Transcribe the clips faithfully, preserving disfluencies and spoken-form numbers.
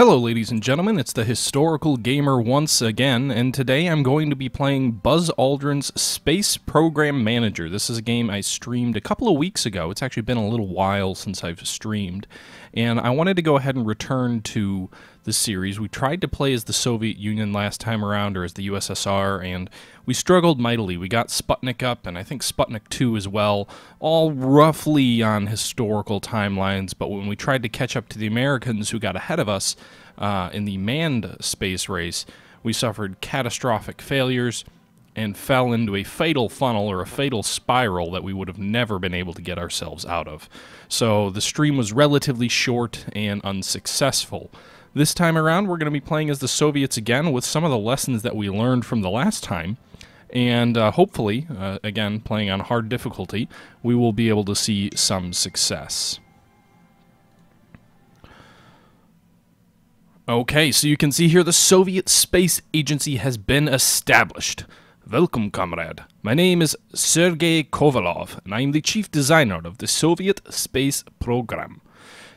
Hello ladies and gentlemen, it's The Historical Gamer once again, and today I'm going to be playing Buzz Aldrin's Space Program Manager. This is a game I streamed a couple of weeks ago. It's actually been a little while since I've streamed, and I wanted to go ahead and return to the series. We tried to play as the Soviet Union last time around, or as the U S S R, and we struggled mightily. We got Sputnik up, and I think Sputnik two as well, all roughly on historical timelines, but when we tried to catch up to the Americans who got ahead of us, Uh, in the manned space race, we suffered catastrophic failures and fell into a fatal funnel or a fatal spiral that we would have never been able to get ourselves out of. So the stream was relatively short and unsuccessful. This time around, we're going to be playing as the Soviets again with some of the lessons that we learned from the last time. And uh, hopefully, uh, again, playing on hard difficulty, we will be able to see some success. Okay, so you can see here the Soviet Space Agency has been established. Welcome, comrade. My name is Sergei Kovalov, and I am the chief designer of the Soviet Space Program.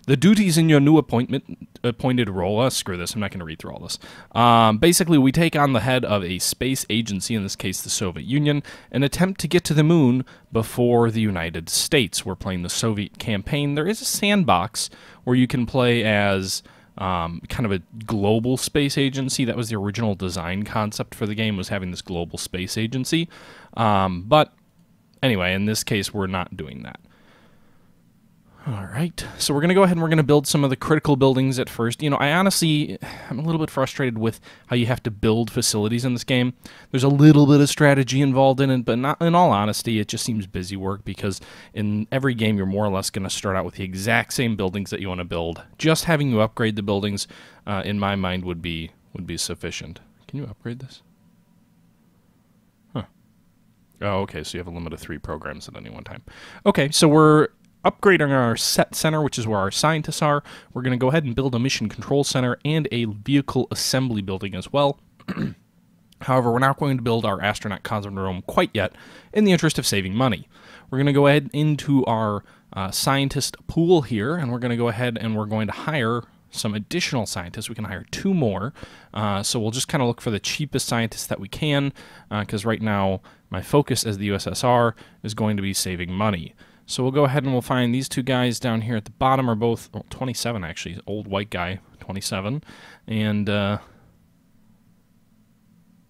The duties in your new appointment, appointed role... Uh, screw this, I'm not going to read through all this. Um, basically, we take on the head of a space agency, in this case the Soviet Union, and attempt to get to the moon before the United States. We're playing the Soviet campaign. There is a sandbox where you can play as... Um, kind of a global space agency. That was the original design concept for the game, was having this global space agency. Um, but anyway, in this case, we're not doing that. All right, so we're going to go ahead and we're going to build some of the critical buildings at first. You know, I honestly, I'm a little bit frustrated with how you have to build facilities in this game. There's a little bit of strategy involved in it, but not, in all honesty, it just seems busy work, because in every game you're more or less going to start out with the exact same buildings that you want to build. Just having you upgrade the buildings, uh, in my mind, would be would be sufficient. Can you upgrade this? Huh. Oh, okay, so you have a limit of three programs at any one time. Okay, so we're... upgrading our set center, which is where our scientists are. We're going to go ahead and build a mission control center and a vehicle assembly building as well. However, we're not going to build our astronaut cosmodrome quite yet, in the interest of saving money. We're going to go ahead into our uh, scientist pool here, and we're going to go ahead and we're going to hire some additional scientists. We can hire two more, uh, so we'll just kind of look for the cheapest scientists that we can, because uh, right now my focus as the U S S R is going to be saving money. So we'll go ahead and we'll find these two guys down here at the bottom are both, well, twenty-seven actually, old white guy, twenty-seven, and uh,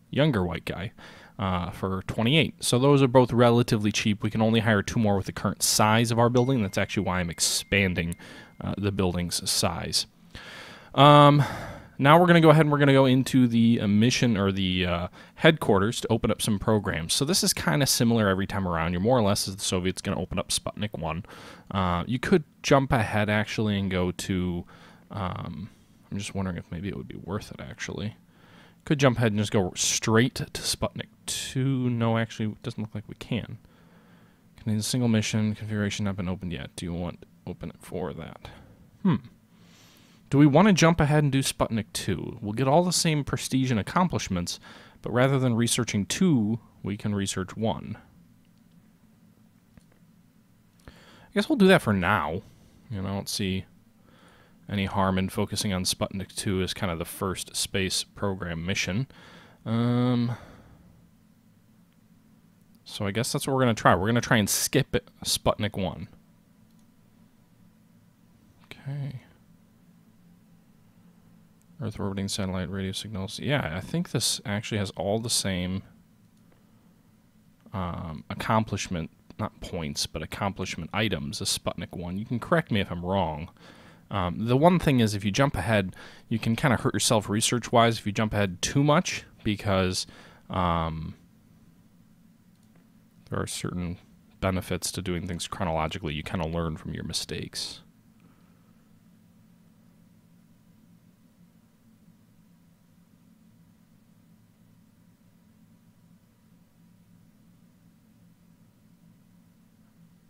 younger white guy uh, for twenty-eight. So those are both relatively cheap. We can only hire two more with the current size of our building. That's actually why I'm expanding uh, the building's size. Um, now we're going to go ahead and we're going to go into the uh, mission or the uh, headquarters to open up some programs. So this is kind of similar every time around. You're more or less as the Soviets going to open up Sputnik one. Uh, you could jump ahead actually and go to... Um, I'm just wondering if maybe it would be worth it actually. Could jump ahead and just go straight to Sputnik two. No, actually it doesn't look like we can. Contains a single mission. Configuration not been opened yet. Do you want to open it for that? Hmm. Do we want to jump ahead and do Sputnik two? We'll get all the same prestige and accomplishments, but rather than researching two, we can research one. I guess we'll do that for now. You know, I don't see any harm in focusing on Sputnik two as kind of the first space program mission. Um, so I guess that's what we're going to try. We're going to try and skip it, Sputnik one. Okay. Earth orbiting satellite radio signals. Yeah, I think this actually has all the same um, accomplishment, not points, but accomplishment items as Sputnik one. You can correct me if I'm wrong. Um, the one thing is if you jump ahead, you can kind of hurt yourself research-wise if you jump ahead too much, because um, there are certain benefits to doing things chronologically. You kind of learn from your mistakes.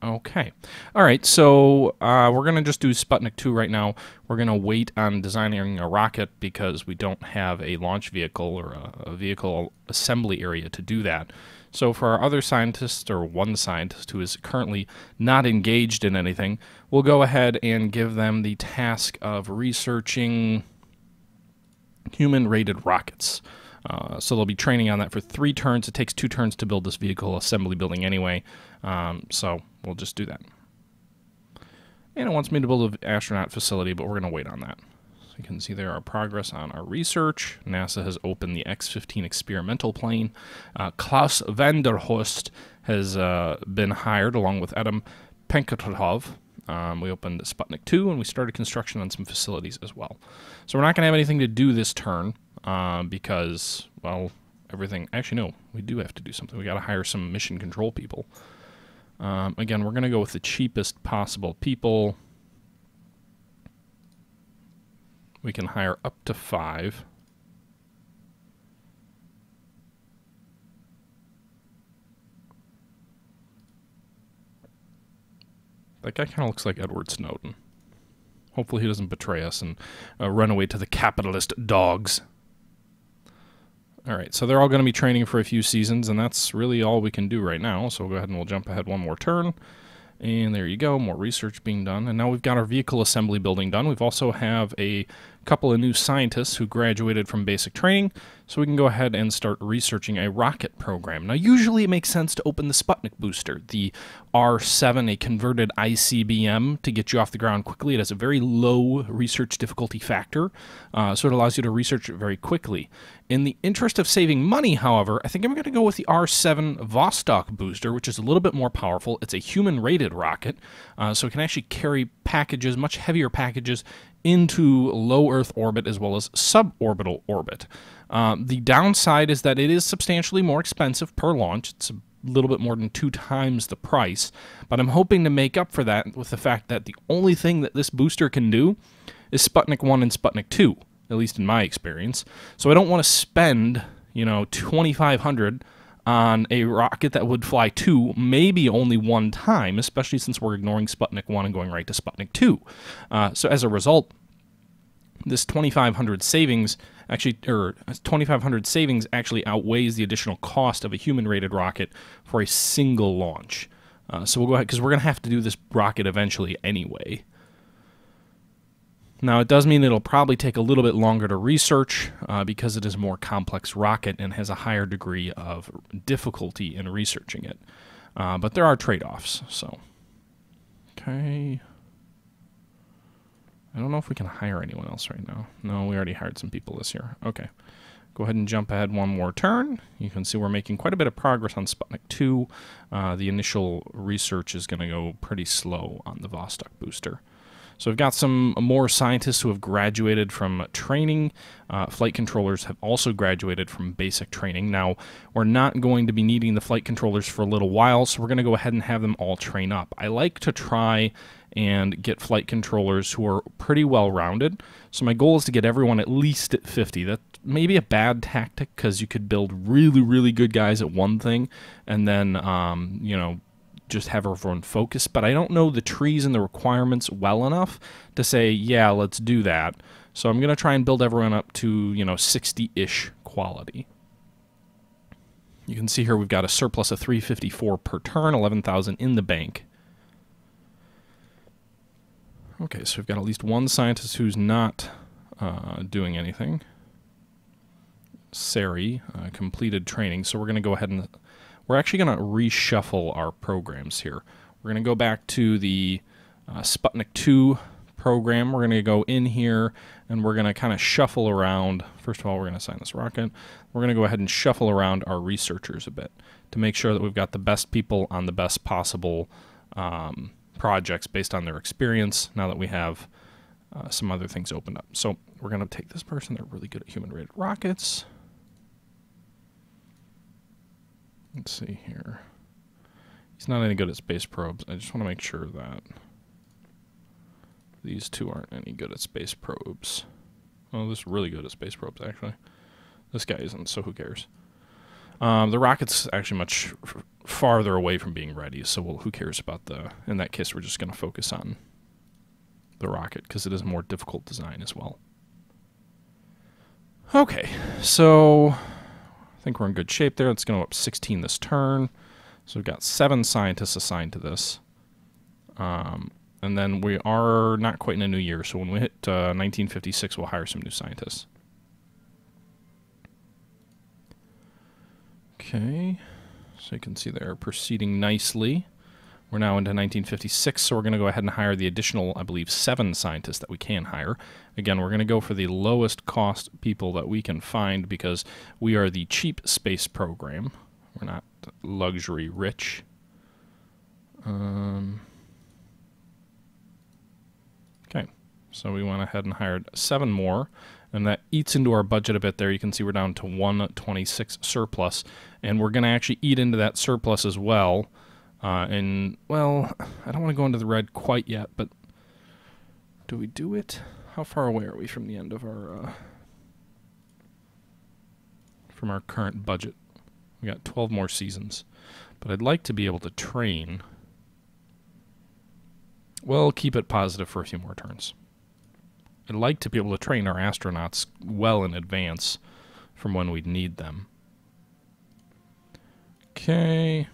Okay. All right, so uh, we're going to just do Sputnik two right now. We're going to wait on designing a rocket because we don't have a launch vehicle or a, a vehicle assembly area to do that. So for our other scientist, or one scientist who is currently not engaged in anything, we'll go ahead and give them the task of researching human-rated rockets. Uh, so they'll be training on that for three turns. It takes two turns to build this vehicle assembly building anyway, um, so we'll just do that. And it wants me to build an astronaut facility, but we're going to wait on that. So you can see there our progress on our research. NASA has opened the X fifteen experimental plane. Uh, Klaus Van der Horst has uh, been hired along with Adam Penkertelhoff. Um, we opened Sputnik two, and we started construction on some facilities as well. So we're not going to have anything to do this turn. Uh, because, well, everything... Actually, no, we do have to do something. We got to hire some mission control people. Um, again, we're going to go with the cheapest possible people. We can hire up to five. That guy kind of looks like Edward Snowden. Hopefully he doesn't betray us and uh, run away to the capitalist dogs. All right, so they're all going to be training for a few seasons, and that's really all we can do right now. So we'll go ahead and we'll jump ahead one more turn. And there you go, more research being done. And now we've got our vehicle assembly building done. We've also have a couple of new scientists who graduated from basic training, so we can go ahead and start researching a rocket program. Now, usually it makes sense to open the Sputnik booster, the R seven, a converted I C B M, to get you off the ground quickly. It has a very low research difficulty factor, uh, so it allows you to research it very quickly. In the interest of saving money, however, I think I'm going to go with the R seven Vostok booster, which is a little bit more powerful. It's a human-rated rocket, uh, so it can actually carry packages, much heavier packages, into low Earth orbit as well as suborbital orbit. Um, the downside is that it is substantially more expensive per launch. It's a little bit more than two times the price, but I'm hoping to make up for that with the fact that the only thing that this booster can do is Sputnik one and Sputnik two, at least in my experience. So I don't want to spend, you know, twenty-five hundred dollars on a rocket that would fly two, maybe only one time, especially since we're ignoring Sputnik one and going right to Sputnik two. Uh, so as a result, this twenty-five hundred savings actually, or twenty-five hundred savings actually outweighs the additional cost of a human-rated rocket for a single launch. Uh, so we'll go ahead, because we're going to have to do this rocket eventually anyway. Now, it does mean it'll probably take a little bit longer to research uh, because it is a more complex rocket and has a higher degree of difficulty in researching it. Uh, but there are trade-offs, so. Okay. I don't know if we can hire anyone else right now. No, we already hired some people this year. Okay. Go ahead and jump ahead one more turn. You can see we're making quite a bit of progress on Sputnik two. Uh, the initial research is going to go pretty slow on the Vostok booster. So we've got some more scientists who have graduated from training. Uh, flight controllers have also graduated from basic training. Now, we're not going to be needing the flight controllers for a little while, so we're going to go ahead and have them all train up. I like to try and get flight controllers who are pretty well-rounded. So my goal is to get everyone at least at fifty. That may be a bad tactic because you could build really, really good guys at one thing and then, um, you know, just have everyone focus, but I don't know the trees and the requirements well enough to say, yeah, let's do that. So I'm going to try and build everyone up to, you know, sixty-ish quality. You can see here we've got a surplus of three fifty-four per turn, eleven thousand in the bank. Okay, so we've got at least one scientist who's not uh, doing anything. Sari uh, completed training, so we're going to go ahead and... We're actually going to reshuffle our programs here. We're going to go back to the uh, Sputnik two program. We're going to go in here, and we're going to kind of shuffle around. First of all, we're going to assign this rocket. We're going to go ahead and shuffle around our researchers a bit to make sure that we've got the best people on the best possible um, projects based on their experience now that we have uh, some other things opened up. So we're going to take this person. They're really good at human-rated rockets. Let's see here. He's not any good at space probes. I just want to make sure that these two aren't any good at space probes. Oh, this is really good at space probes, actually. This guy isn't, so who cares? Um, the rocket's actually much f farther away from being ready, so we'll, who cares about the... In that case, we're just going to focus on the rocket, because it is a more difficult design as well. Okay, so... I think we're in good shape there. It's going to go up sixteen this turn. So we've got seven scientists assigned to this. Um, and then we are not quite in a new year, so when we hit uh, nineteen fifty-six, we'll hire some new scientists. Okay, so you can see they're proceeding nicely. We're now into nineteen fifty-six, so we're going to go ahead and hire the additional, I believe, seven scientists that we can hire. Again, we're going to go for the lowest cost people that we can find because we are the cheap space program. We're not luxury rich. Um, okay, so we went ahead and hired seven more, and that eats into our budget a bit there. You can see we're down to one twenty-six surplus, and we're going to actually eat into that surplus as well. Uh, and, well, I don't want to go into the red quite yet, but do we do it? How far away are we from the end of our, uh, from our current budget? We got twelve more seasons, but I'd like to be able to train. Well, keep it positive for a few more turns. I'd like to be able to train our astronauts well in advance from when we'd need them. Okay.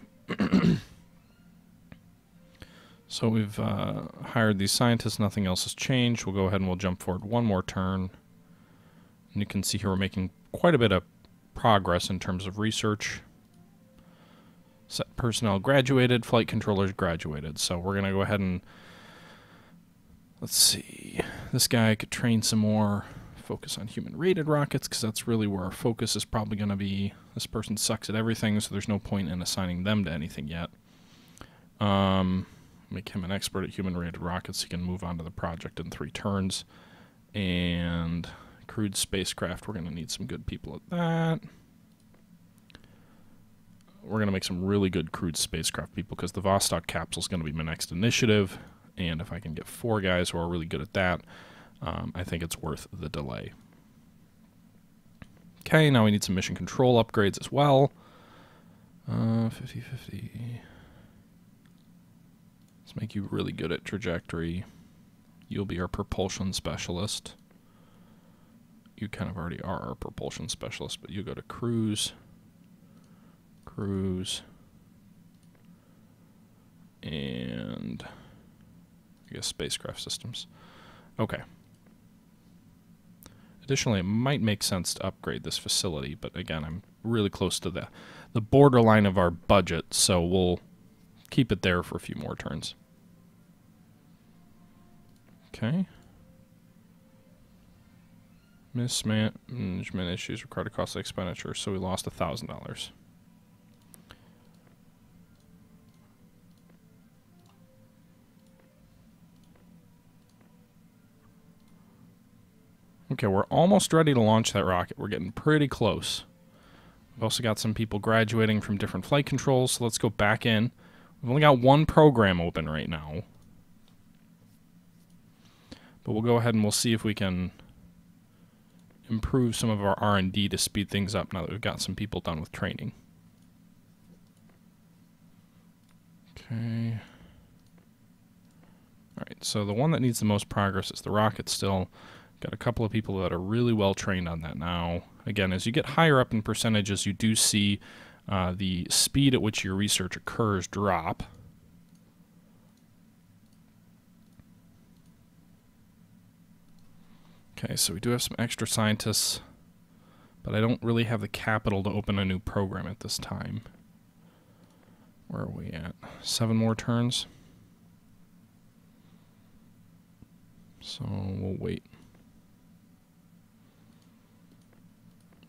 So we've uh, hired these scientists, nothing else has changed. We'll go ahead and we'll jump forward one more turn. And you can see here we're making quite a bit of progress in terms of research. Set personnel graduated, flight controllers graduated. So we're gonna go ahead and, let's see, this guy could train some more, focus on human-rated rockets, because that's really where our focus is probably gonna be. This person sucks at everything, so there's no point in assigning them to anything yet. Um... Make him an expert at human-rated rockets. He can move on to the project in three turns. And crewed spacecraft, we're going to need some good people at that. We're going to make some really good crewed spacecraft people because the Vostok capsule is going to be my next initiative. And if I can get four guys who are really good at that, um, I think it's worth the delay. Okay, now we need some mission control upgrades as well. Uh, fifty fifty... Let's make you really good at trajectory. You'll be our propulsion specialist. You kind of already are our propulsion specialist, but you go to cruise, cruise, and I guess spacecraft systems. Okay. Additionally, it might make sense to upgrade this facility, but again, I'm really close to the, the borderline of our budget, so we'll keep it there for a few more turns. Okay. Mismanagement issues required a costly expenditure, so we lost a thousand dollars. Okay, we're almost ready to launch that rocket. We're getting pretty close. We've also got some people graduating from different flight controls, so let's go back in. We've only got one program open right now. But we'll go ahead and we'll see if we can improve some of our R and D to speed things up now that we've got some people done with training. Okay. Alright, so the one that needs the most progress is the rocket still. Got a couple of people that are really well trained on that now. Again, as you get higher up in percentages, you do see Uh, the speed at which your research occurs drop. Okay, so we do have some extra scientists, but I don't really have the capital to open a new program at this time. Where are we at? Seven more turns. So we'll wait.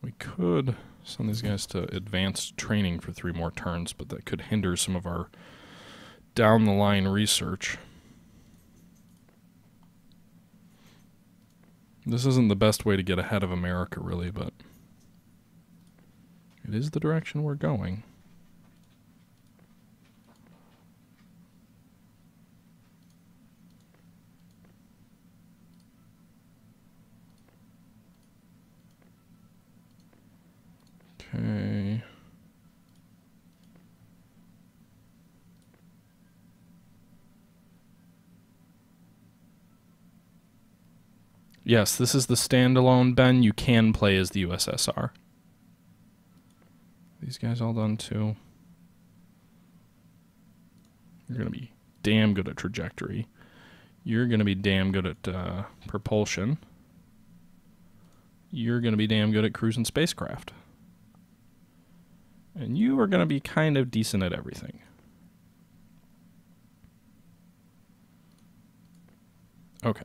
We could send these guys to advanced training for three more turns, but that could hinder some of our down-the-line research. This isn't the best way to get ahead of America, really, but it is the direction we're going. Okay. Yes, this is the standalone, Ben. You can play as the U S S R. These guys all done too. You're going to be damn good at trajectory. You're going to be damn good at uh, propulsion. You're going to be damn good at cruising spacecraft. And you are going to be kind of decent at everything. Okay.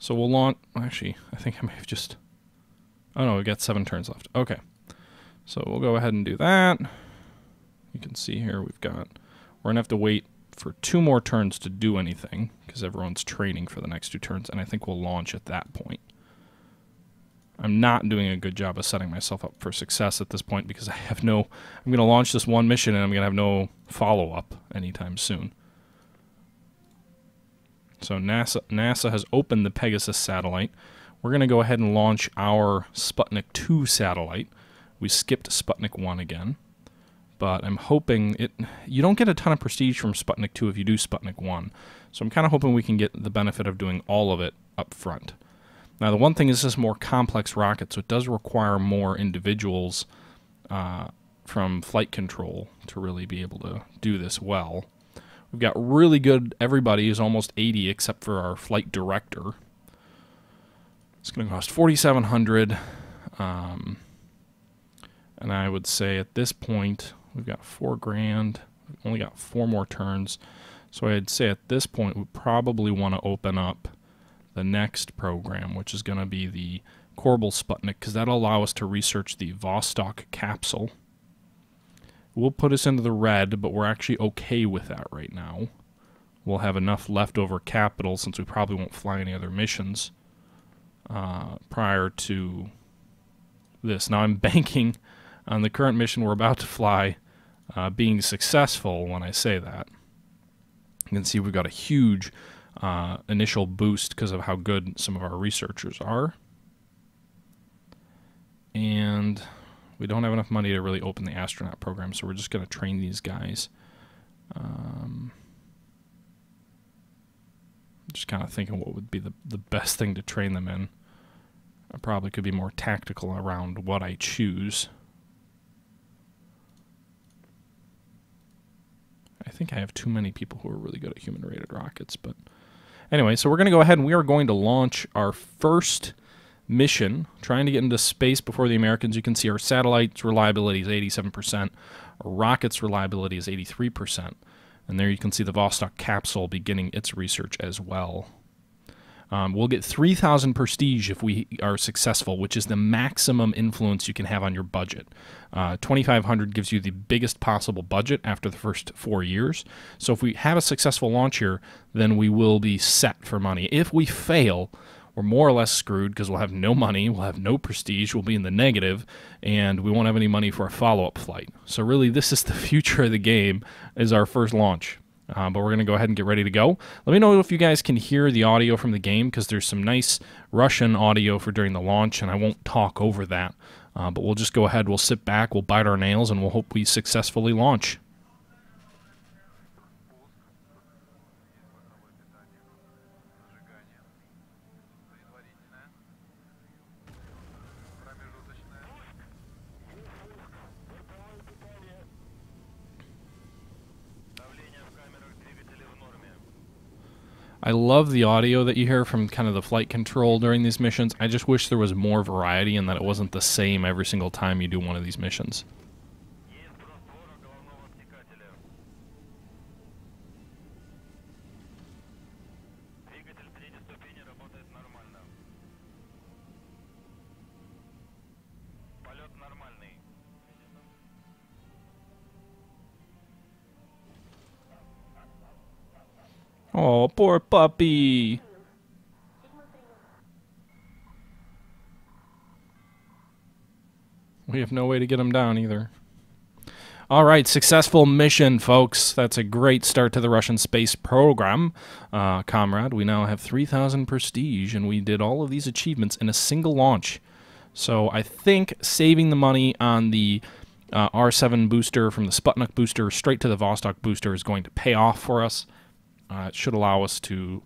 So we'll launch... Actually, I think I may have just... Oh no, we've got seven turns left. Okay. So we'll go ahead and do that. You can see here we've got... We're going to have to wait for two more turns to do anything, because everyone's training for the next two turns, and I think we'll launch at that point. I'm not doing a good job of setting myself up for success at this point, because I have no... I'm going to launch this one mission, and I'm going to have no follow-up anytime soon. So NASA, NASA has opened the Pegasus satellite. We're going to go ahead and launch our Sputnik two satellite. We skipped Sputnik one again. But I'm hoping it... You don't get a ton of prestige from Sputnik two if you do Sputnik one. So I'm kind of hoping we can get the benefit of doing all of it up front. Now, the one thing is this is more complex rocket, so it does require more individuals uh, from flight control to really be able to do this well. We've got really good... Everybody is almost eighty except for our flight director. It's going to cost forty-seven hundred dollars. Um, and I would say at this point... We've got four grand. We've only got four more turns. So I'd say at this point, we probably want to open up the next program, which is going to be the Korabl Sputnik, because that'll allow us to research the Vostok capsule. We'll put us into the red, but we're actually okay with that right now. We'll have enough leftover capital, since we probably won't fly any other missions uh, prior to this. Now I'm banking on the current mission we're about to fly Uh, being successful when I say that. You can see we've got a huge uh, initial boost because of how good some of our researchers are. And we don't have enough money to really open the astronaut program, so we're just going to train these guys. Um, just kind of thinking what would be the, the best thing to train them in. I probably could be more tactical around what I choose. I think I have too many people who are really good at human-rated rockets, but... Anyway, so we're going to go ahead and we are going to launch our first mission, trying to get into space before the Americans. You can see our satellite's reliability is eighty-seven percent, our rocket's reliability is eighty-three percent, and there you can see the Vostok capsule beginning its research as well. Um, we'll get three thousand prestige if we are successful, which is the maximum influence you can have on your budget. Uh, twenty-five hundred gives you the biggest possible budget after the first four years. So if we have a successful launch here, then we will be set for money. If we fail, we're more or less screwed because we'll have no money, we'll have no prestige, we'll be in the negative, and we won't have any money for a follow-up flight. So really, this is the future of the game, is our first launch. Uh, but we're going to go ahead and get ready to go. Let me know if you guys can hear the audio from the game, because there's some nice Russian audio for during the launch, and I won't talk over that. Uh, but we'll just go ahead, we'll sit back, we'll bite our nails, and we'll hope we successfully launch. I love the audio that you hear from kind of the flight control during these missions. I just wish there was more variety and that it wasn't the same every single time you do one of these missions. Oh, poor puppy. We have no way to get him down either. All right, successful mission, folks. That's a great start to the Russian space program, uh, comrade. We now have three thousand prestige, and we did all of these achievements in a single launch. So I think saving the money on the uh, R seven booster from the Sputnik booster straight to the Vostok booster is going to pay off for us. Uh, it should allow us to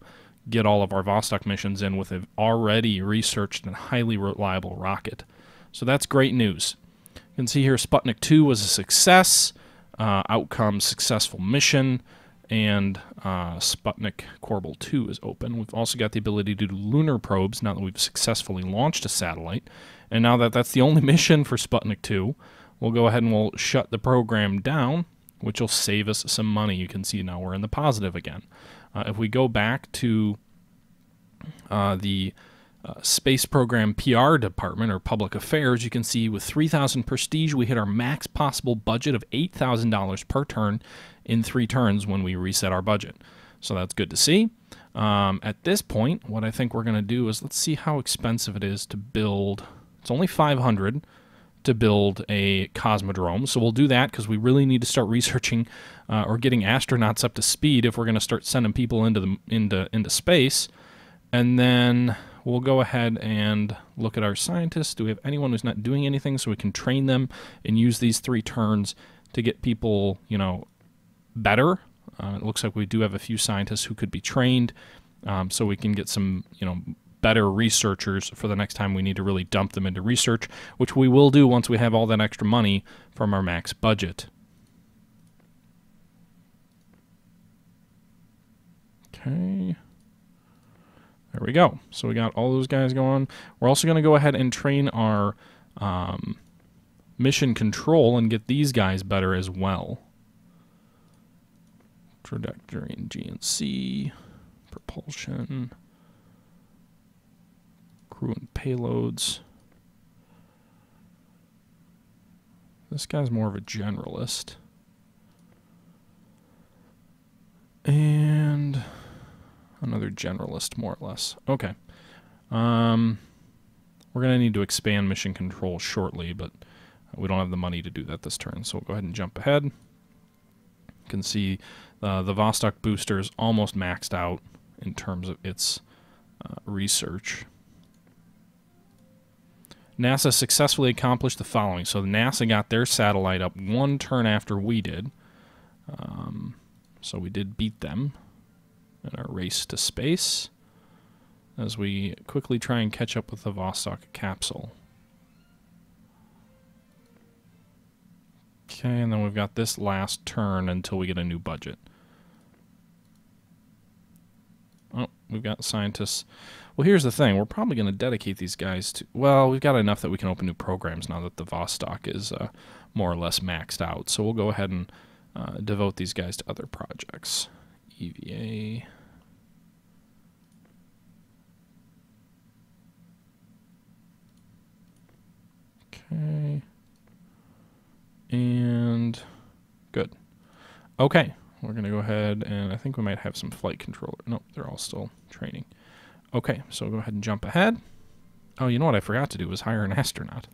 get all of our Vostok missions in with an already researched and highly reliable rocket. So that's great news. You can see here Sputnik two was a success, uh, outcome successful mission, and uh, Sputnik Korabl two is open. We've also got the ability to do lunar probes now that we've successfully launched a satellite. And now that that's the only mission for Sputnik two, We'll go ahead and we'll shut the program down, which will save us some money. You can see now we're in the positive again. Uh, if we go back to uh, the uh, space program P R department or public affairs, you can see with three thousand prestige, we hit our max possible budget of eight thousand dollars per turn in three turns when we reset our budget. So that's good to see. Um, at this point, what I think we're going to do is let's see how expensive it is to build. It's only five hundred dollars to build a cosmodrome. So we'll do that because we really need to start researching uh, or getting astronauts up to speed if we're going to start sending people into the into into space. And then we'll go ahead and look at our scientists. Do we have anyone who's not doing anything, so we can train them and use these three turns to get people, you know, better? Uh, it looks like we do have a few scientists who could be trained, um, so we can get some, you know, better researchers for the next time we need to really dump them into research, which we will do once we have all that extra money from our max budget. Okay. There we go. So we got all those guys going. We're also going to go ahead and train our um, mission control and get these guys better as well. Trajectory and G N C, propulsion, crew and payloads. This guy's more of a generalist. And another generalist, more or less. Okay. Um, we're going to need to expand mission control shortly, but we don't have the money to do that this turn, so we'll go ahead and jump ahead. You can see Uh, the Vostok booster is almost maxed out in terms of its uh, research. NASA successfully accomplished the following. So NASA got their satellite up one turn after we did. Um, so we did beat them in our race to space as we quickly try and catch up with the Vostok capsule. Okay, and then we've got this last turn until we get a new budget. Oh, we've got scientists. Well, here's the thing. We're probably going to dedicate these guys to... Well, we've got enough that we can open new programs now that the Vostok is uh, more or less maxed out. So we'll go ahead and uh, devote these guys to other projects. E V A... Okay... And good. Okay, we're going to go ahead and I think we might have some flight controller. Nope, they're all still training. Okay, so we'll go ahead and jump ahead. Oh, you know what I forgot to do was hire an astronaut.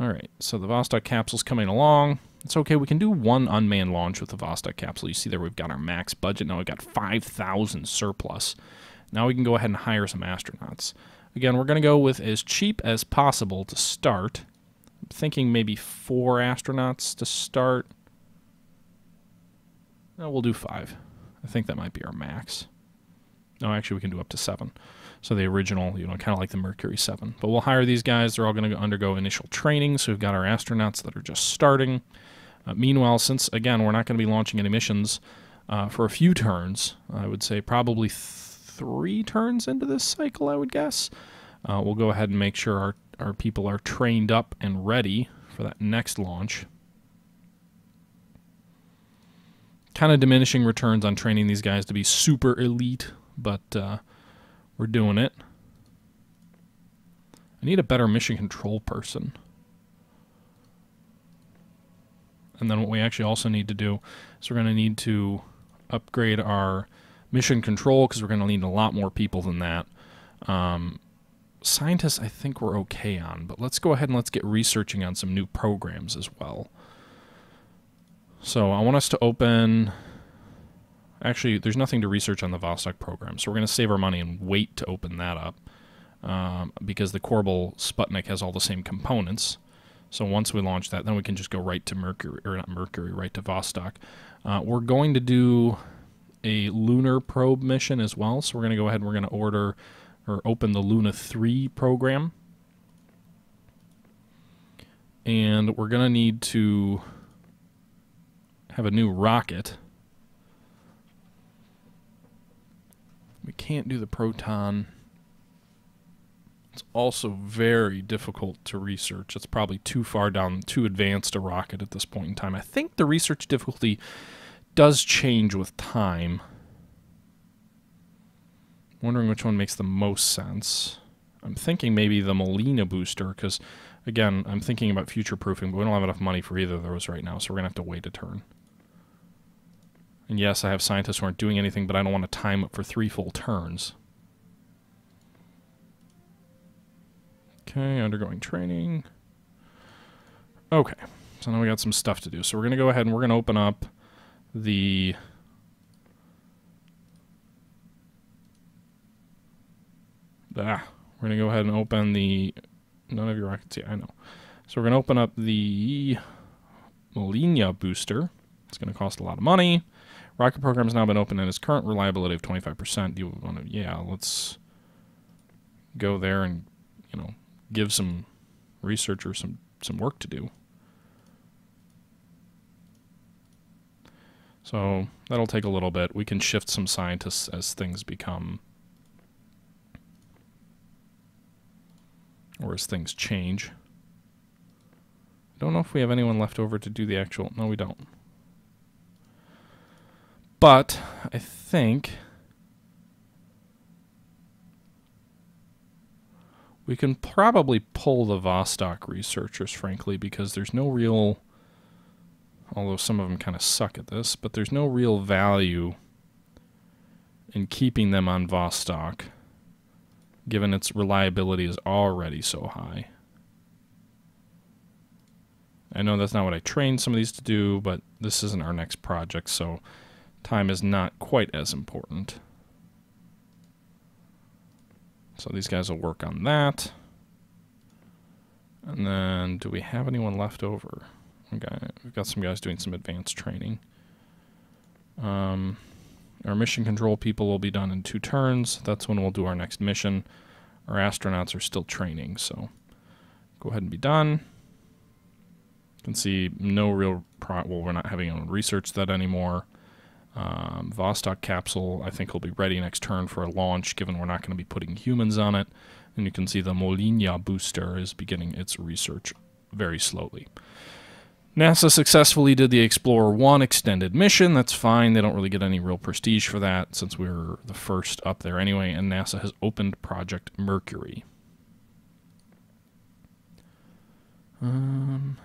All right, so the Vostok capsule's coming along. It's okay, we can do one unmanned launch with the Vostok capsule. You see there we've got our max budget. Now we've got five thousand surplus. Now we can go ahead and hire some astronauts. Again, we're going to go with as cheap as possible to start. I'm thinking maybe four astronauts to start. No, we'll do five. I think that might be our max. No, actually, we can do up to seven. So the original, you know, kind of like the Mercury seven. But we'll hire these guys. They're all going to undergo initial training. So we've got our astronauts that are just starting. Uh, meanwhile, since, again, we're not going to be launching any missions uh, for a few turns, I would say probably th three turns into this cycle, I would guess. Uh, we'll go ahead and make sure our Our people are trained up and ready for that next launch. Kind of diminishing returns on training these guys to be super elite, but uh, we're doing it. I need a better mission control person. And then what we actually also need to do is we're going to need to upgrade our mission control because we're going to need a lot more people than that. Um, Scientists, I think we're okay on, but let's go ahead and let's get researching on some new programs as well. So I want us to open... Actually, there's nothing to research on the Vostok program, so we're going to save our money and wait to open that up um, because the Korabl Sputnik has all the same components. So once we launch that, then we can just go right to Mercury, or not Mercury, right to Vostok. Uh, we're going to do a lunar probe mission as well, so we're going to go ahead and we're going to order... or open the Luna three program. And we're going to need to have a new rocket. We can't do the Proton. It's also very difficult to research. It's probably too far down, too advanced a rocket at this point in time. I think the research difficulty does change with time. I'm wondering which one makes the most sense. I'm thinking maybe the Molina booster, because, again, I'm thinking about future-proofing, but we don't have enough money for either of those right now, so we're going to have to wait a turn. And yes, I have scientists who aren't doing anything, but I don't want to time up for three full turns. Okay, undergoing training. Okay, so now we got some stuff to do. So we're going to go ahead and we're going to open up the... Ah, we're going to go ahead and open the... None of your rockets, yeah, I know. So we're going to open up the Molina booster. It's going to cost a lot of money. Rocket program has now been opened at its current reliability of twenty-five percent. Do you want to, yeah, let's go there and, you know, give some researchers some, some work to do. So that'll take a little bit. We can shift some scientists as things become, or as things change. I don't know if we have anyone left over to do the actual, no we don't. But I think we can probably pull the Vostok researchers, frankly, because there's no real, although some of them kind of suck at this, but there's no real value in keeping them on Vostok, given its reliability is already so high. I know that's not what I trained some of these to do, but this isn't our next project, so time is not quite as important. So these guys will work on that. And then, do we have anyone left over? Okay, we've got some guys doing some advanced training. Um... Our mission control people will be done in two turns. That's when we'll do our next mission. Our astronauts are still training, so go ahead and be done. You can see no real pro... Well, we're not having anyone research that anymore. Um, Vostok capsule, I think, will be ready next turn for a launch, given we're not going to be putting humans on it. And you can see the Molniya booster is beginning its research very slowly. NASA successfully did the Explorer one extended mission. That's fine. They don't really get any real prestige for that since we were the first up there anyway. And NASA has opened Project Mercury. Um,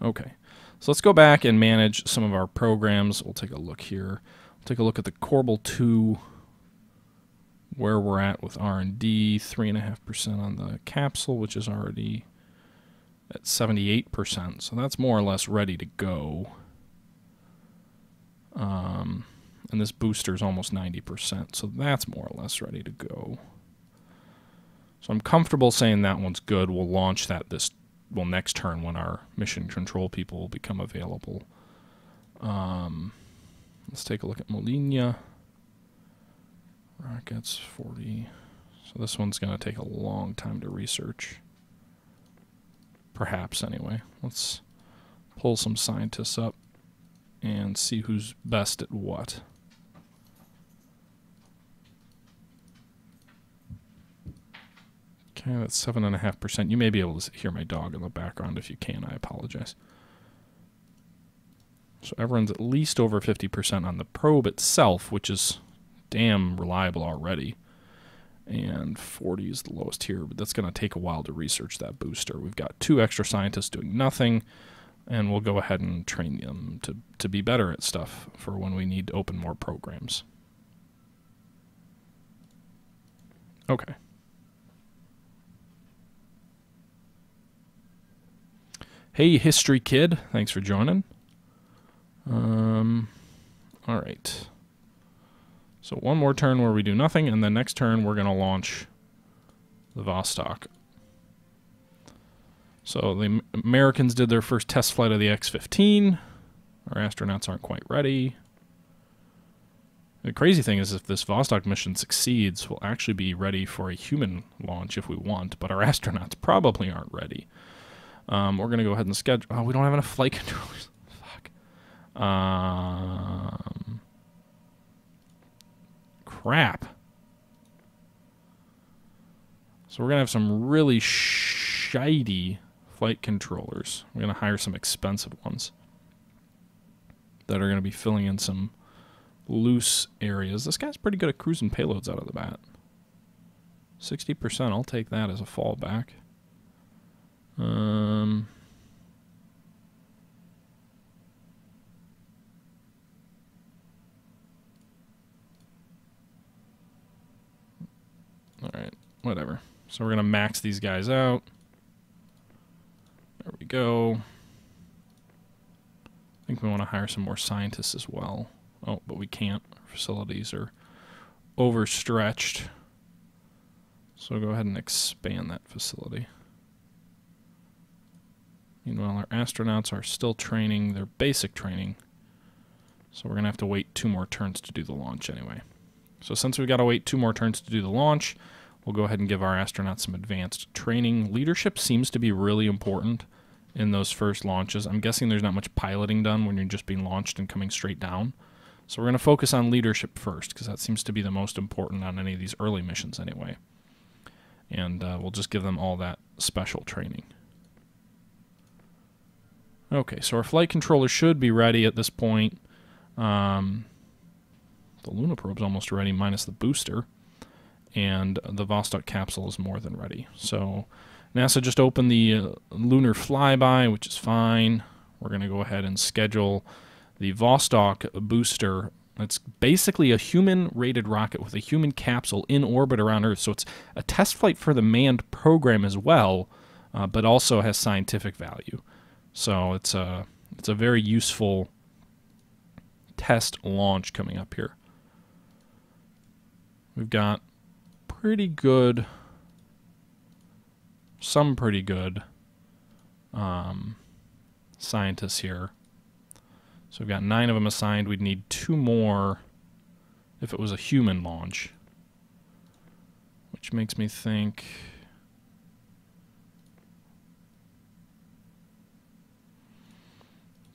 okay. So let's go back and manage some of our programs. We'll take a look here. We'll take a look at the Korabl two, where we're at with R and D, three point five percent on the capsule, which is already... at seventy-eight percent, so that's more or less ready to go. Um, and this booster is almost ninety percent, so that's more or less ready to go. So I'm comfortable saying that one's good. We'll launch that this well next turn when our mission control people will become available. Um, let's take a look at Molina. Rockets forty. So this one's going to take a long time to research. Perhaps, anyway. Let's pull some scientists up and see who's best at what. Okay, that's seven point five percent. You may be able to hear my dog in the background. If you can, I apologize. So everyone's at least over fifty percent on the probe itself, which is damn reliable already. And forty is the lowest here, but that's going to take a while to research that booster. We've got two extra scientists doing nothing, and we'll go ahead and train them to, to be better at stuff for when we need to open more programs. Okay. Hey, History Kid. Thanks for joining. Um, all right. So one more turn where we do nothing, and then next turn we're going to launch the Vostok. So the Americans did their first test flight of the X fifteen. Our astronauts aren't quite ready. The crazy thing is if this Vostok mission succeeds, we'll actually be ready for a human launch if we want, but our astronauts probably aren't ready. Um, we're going to go ahead and schedule... Oh, we don't have enough flight controllers. Fuck. Um... Crap. So we're going to have some really shitey flight controllers. We're going to hire some expensive ones that are going to be filling in some loose areas. This guy's pretty good at cruising payloads out of the bat. sixty percent, I'll take that as a fallback. Um... Alright, whatever. So we're going to max these guys out. There we go. I think we want to hire some more scientists as well. Oh, but we can't. Our facilities are overstretched. So we'll go ahead and expand that facility. Meanwhile, our astronauts are still training their basic training. So we're going to have to wait two more turns to do the launch anyway. So since we've got to wait two more turns to do the launch, we'll go ahead and give our astronauts some advanced training. Leadership seems to be really important in those first launches. I'm guessing there's not much piloting done when you're just being launched and coming straight down. So we're going to focus on leadership first, because that seems to be the most important on any of these early missions anyway. And uh, we'll just give them all that special training. Okay, so our flight controller should be ready at this point. Um... The Luna probe's almost ready, minus the booster. And the Vostok capsule is more than ready. So NASA just opened the uh, lunar flyby, which is fine. We're going to go ahead and schedule the Vostok booster. It's basically a human-rated rocket with a human capsule in orbit around Earth. So it's a test flight for the manned program as well, uh, but also has scientific value. So it's a, it's a very useful test launch coming up here. We've got pretty good, some pretty good um, scientists here. So we've got nine of them assigned. We'd need two more if it was a human launch, which makes me think...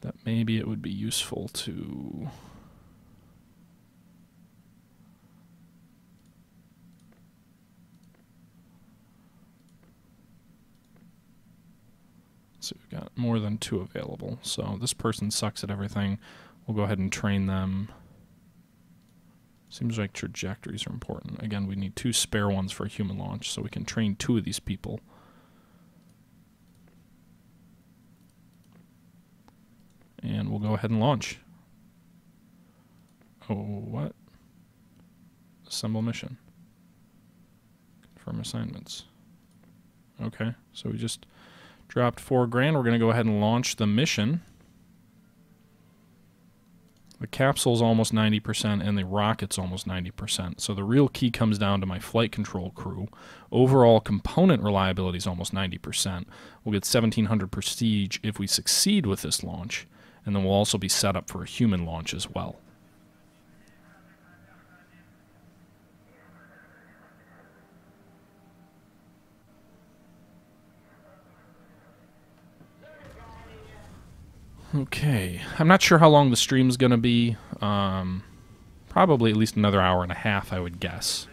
that maybe it would be useful to... So we've got more than two available. So this person sucks at everything. We'll go ahead and train them. Seems like trajectories are important. Again, we need two spare ones for a human launch, so we can train two of these people. And we'll go ahead and launch. Oh, what? Assemble mission. Confirm assignments. Okay, so we just... dropped four grand. We're going to go ahead and launch the mission. The capsule's almost ninety percent and the rocket's almost ninety percent. So the real key comes down to my flight control crew. Overall component reliability is almost ninety percent. We'll get seventeen hundred prestige if we succeed with this launch. And then we'll also be set up for a human launch as well. Okay, I'm not sure how long the stream's going to be. Um, probably at least another hour and a half, I would guess.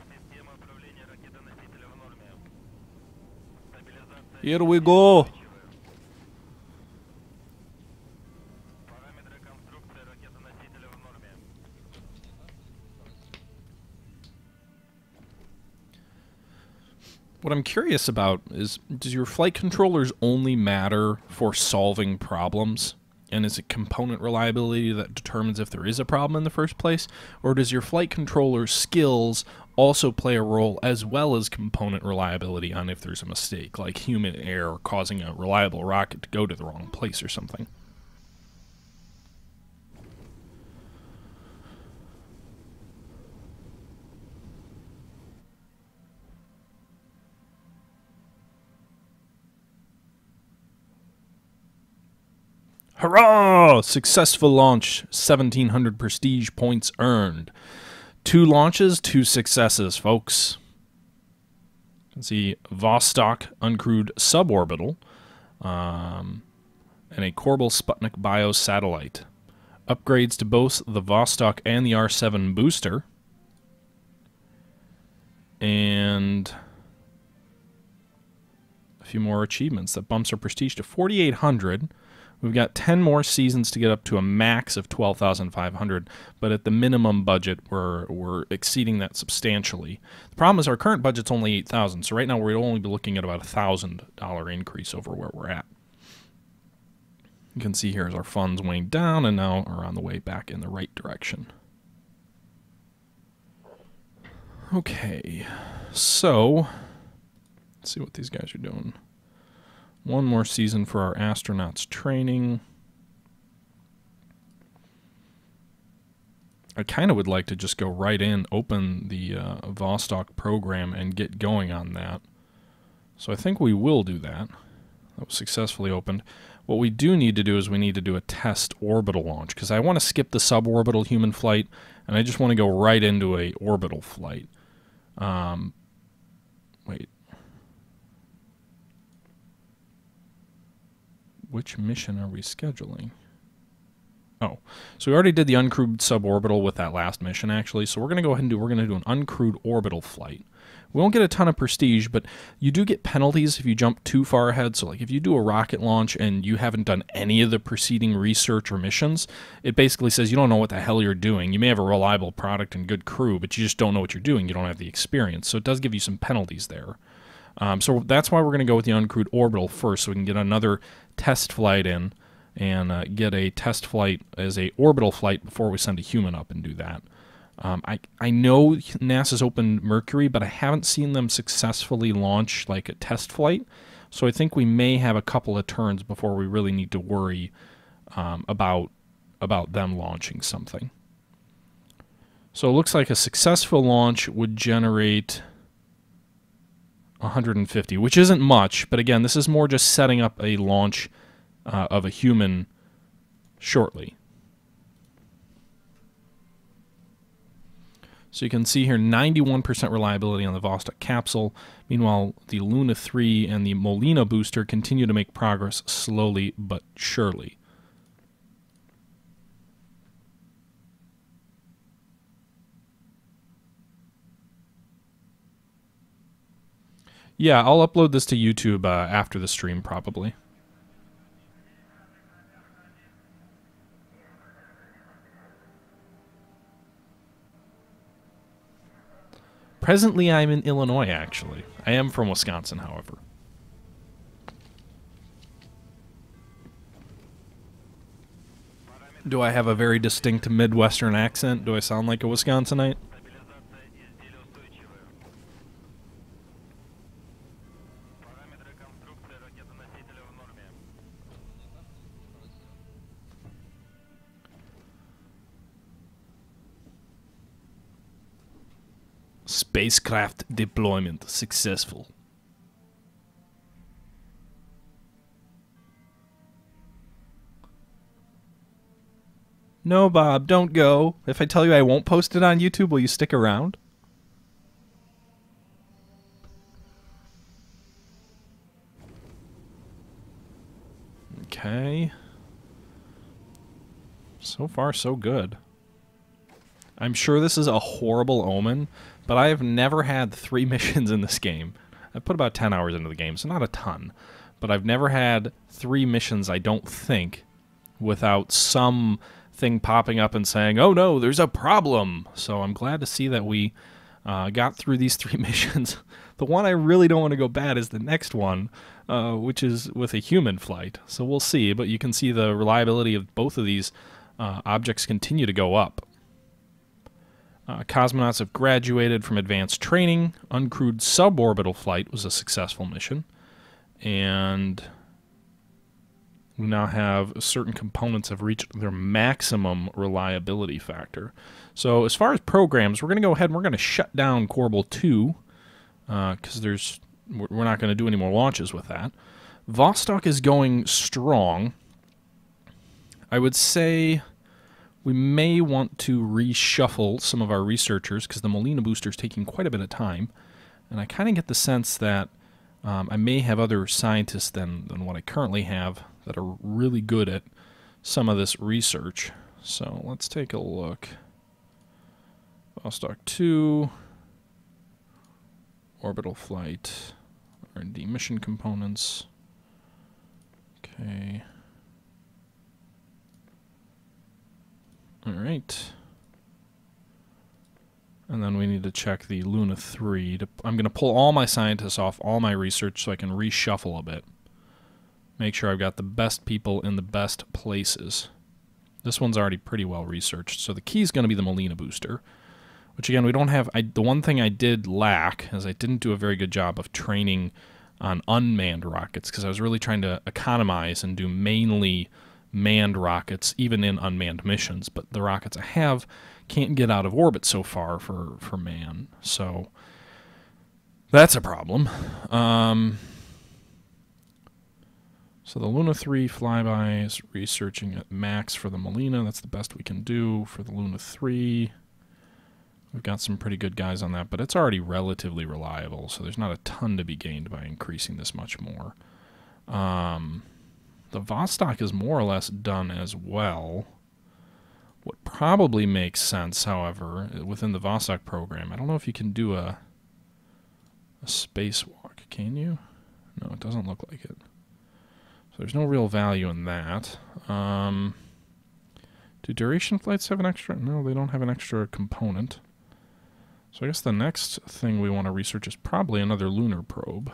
Here we go! What I'm curious about is, does your flight controllers only matter for solving problems? And is it component reliability that determines if there is a problem in the first place? Or does your flight controller's skills also play a role as well as component reliability on if there's a mistake, like human error causing a reliable rocket to go to the wrong place or something? Hurrah! Successful launch, seventeen hundred prestige points earned. Two launches, two successes, folks. You can see Vostok uncrewed suborbital um, and a Korabl Sputnik bio satellite. Upgrades to both the Vostok and the R seven booster. And a few more achievements. That bumps our prestige to forty-eight hundred. We've got ten more seasons to get up to a max of twelve thousand five hundred, but at the minimum budget, we're, we're exceeding that substantially. The problem is our current budget's only eight thousand, so right now we'd only be looking at about a one thousand dollar increase over where we're at. You can see here as our funds went down and now are on the way back in the right direction. Okay, so let's see what these guys are doing. One more season for our astronauts training. I kind of would like to just go right in, open the uh, Vostok program and get going on that. So I think we will do that. That was successfully opened. What we do need to do is we need to do a test orbital launch, because I want to skip the suborbital human flight, and I just want to go right into a orbital flight. Um, wait. Which mission are we scheduling? Oh, so we already did the uncrewed suborbital with that last mission, actually. So we're going to go ahead and do, we're going to do an uncrewed orbital flight. We won't get a ton of prestige, but you do get penalties if you jump too far ahead. So like if you do a rocket launch and you haven't done any of the preceding research or missions, it basically says you don't know what the hell you're doing. You may have a reliable product and good crew, but you just don't know what you're doing. You don't have the experience. So it does give you some penalties there. Um, so that's why we're going to go with the uncrewed orbital first, so we can get another test flight in and uh, get a test flight as a orbital flight before we send a human up and do that. Um, I, I know NASA's opened Mercury, but I haven't seen them successfully launch like a test flight. So I think we may have a couple of turns before we really need to worry um, about, about them launching something. So it looks like a successful launch would generate one hundred fifty, which isn't much, but again, this is more just setting up a launch uh, of a human shortly. So you can see here ninety-one percent reliability on the Vostok capsule. Meanwhile, the Luna three and the Molina booster continue to make progress slowly but surely. Yeah, I'll upload this to YouTube uh, after the stream, probably. Presently, I'm in Illinois, actually. I am from Wisconsin, however. Do I have a very distinct Midwestern accent? Do I sound like a Wisconsinite? Spacecraft deployment successful. No, Bob, don't go. If I tell you I won't post it on YouTube, will you stick around? Okay. So far, so good. I'm sure this is a horrible omen, but I have never had three missions in this game. I put about ten hours into the game, so not a ton. But I've never had three missions, I don't think, without some thing popping up and saying, oh no, there's a problem. So I'm glad to see that we uh, got through these three missions. The one I really don't want to go bad is the next one, uh, which is with a human flight. So we'll see, but you can see the reliability of both of these uh, objects continue to go up. Uh, cosmonauts have graduated from advanced training. Uncrewed suborbital flight was a successful mission. And we now have certain components have reached their maximum reliability factor. So as far as programs, we're going to go ahead and we're going to shut down Korabl two because uh, there's we're not going to do any more launches with that. Vostok is going strong. I would say we may want to reshuffle some of our researchers because the Molina booster is taking quite a bit of time. And I kind of get the sense that um, I may have other scientists than, than what I currently have that are really good at some of this research. So let's take a look. Vostok two, orbital flight, Or the mission components. Okay. Alright. And then we need to check the Luna three. To, I'm going to pull all my scientists off, all my research, so I can reshuffle a bit. Make sure I've got the best people in the best places. This one's already pretty well researched, so the key is going to be the Molina booster. Which again, we don't have... I, the one thing I did lack is I didn't do a very good job of training on unmanned rockets, because I was really trying to economize and do mainly manned rockets, even in unmanned missions. But the rockets I have can't get out of orbit so far for, for man. So that's a problem. Um, so the Luna three flyby is researching at max for the Molina. That's the best we can do for the Luna three. We've got some pretty good guys on that, but it's already relatively reliable, so there's not a ton to be gained by increasing this much more. Um, the Vostok is more or less done as well. What probably makes sense, however, within the Vostok program, I don't know if you can do a, a spacewalk, can you? No, it doesn't look like it. So there's no real value in that. Um, do duration flights have an extra? No, they don't have an extra component. So I guess the next thing we want to research is probably another lunar probe.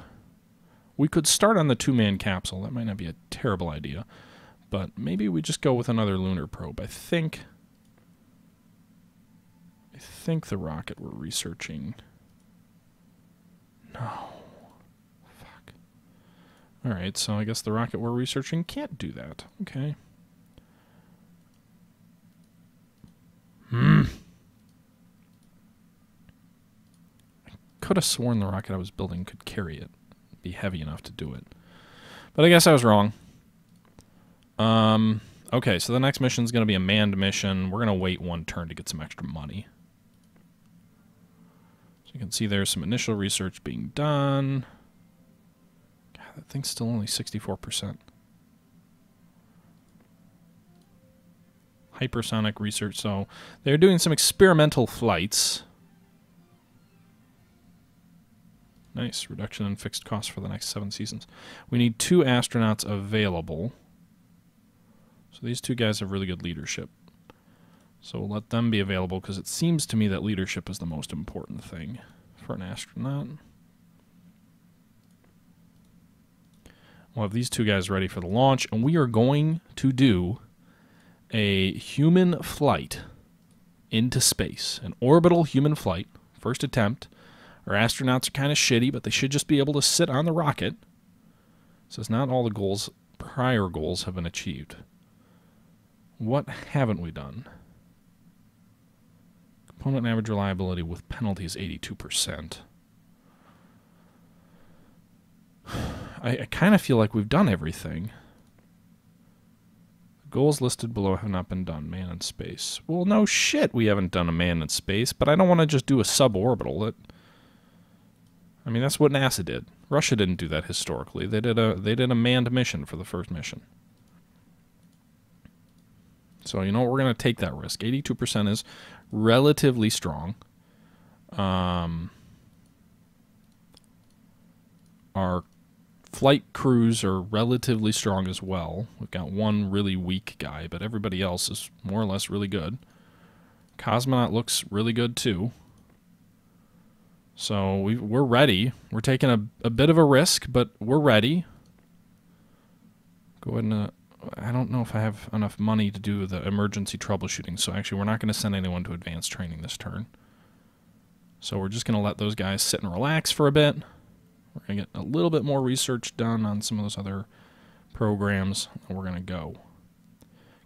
We could start on the two-man capsule. That might not be a terrible idea. But maybe we just go with another lunar probe. I think... I think the rocket we're researching... No. Fuck. Alright, so I guess the rocket we're researching can't do that. Okay. Hmm. I could have sworn the rocket I was building could carry it. It'd be heavy enough to do it. But I guess I was wrong. Um, okay, so the next mission is going to be a manned mission. We're going to wait one turn to get some extra money. So you can see there's some initial research being done. God, that thing's still only sixty-four percent. Hypersonic research, so they're doing some experimental flights. Nice, reduction in fixed costs for the next seven seasons. We need two astronauts available. So these two guys have really good leadership. So we'll let them be available because it seems to me that leadership is the most important thing for an astronaut. We'll have these two guys ready for the launch, and we are going to do a human flight into space, an orbital human flight, first attempt. Our astronauts are kind of shitty, but they should just be able to sit on the rocket. So it's not all the goals, prior goals have been achieved. What haven't we done? Component average reliability with penalties eighty-two percent. I, I kind of feel like we've done everything. The goals listed below have not been done. Man in space. Well, no shit, we haven't done a man in space, but I don't want to just do a suborbital. That, I mean, that's what NASA did. Russia didn't do that historically. They did a they did a manned mission for the first mission. So, you know, we're going to take that risk. eighty-two percent is relatively strong. Um, our flight crews are relatively strong as well. We've got one really weak guy, but everybody else is more or less really good. Cosmonaut looks really good, too. So we, we're ready. We're taking a, a bit of a risk, but we're ready. Go ahead and... Uh, I don't know if I have enough money to do the emergency troubleshooting, so actually we're not going to send anyone to advanced training this turn. So we're just going to let those guys sit and relax for a bit. We're going to get a little bit more research done on some of those other programs, and we're going to go.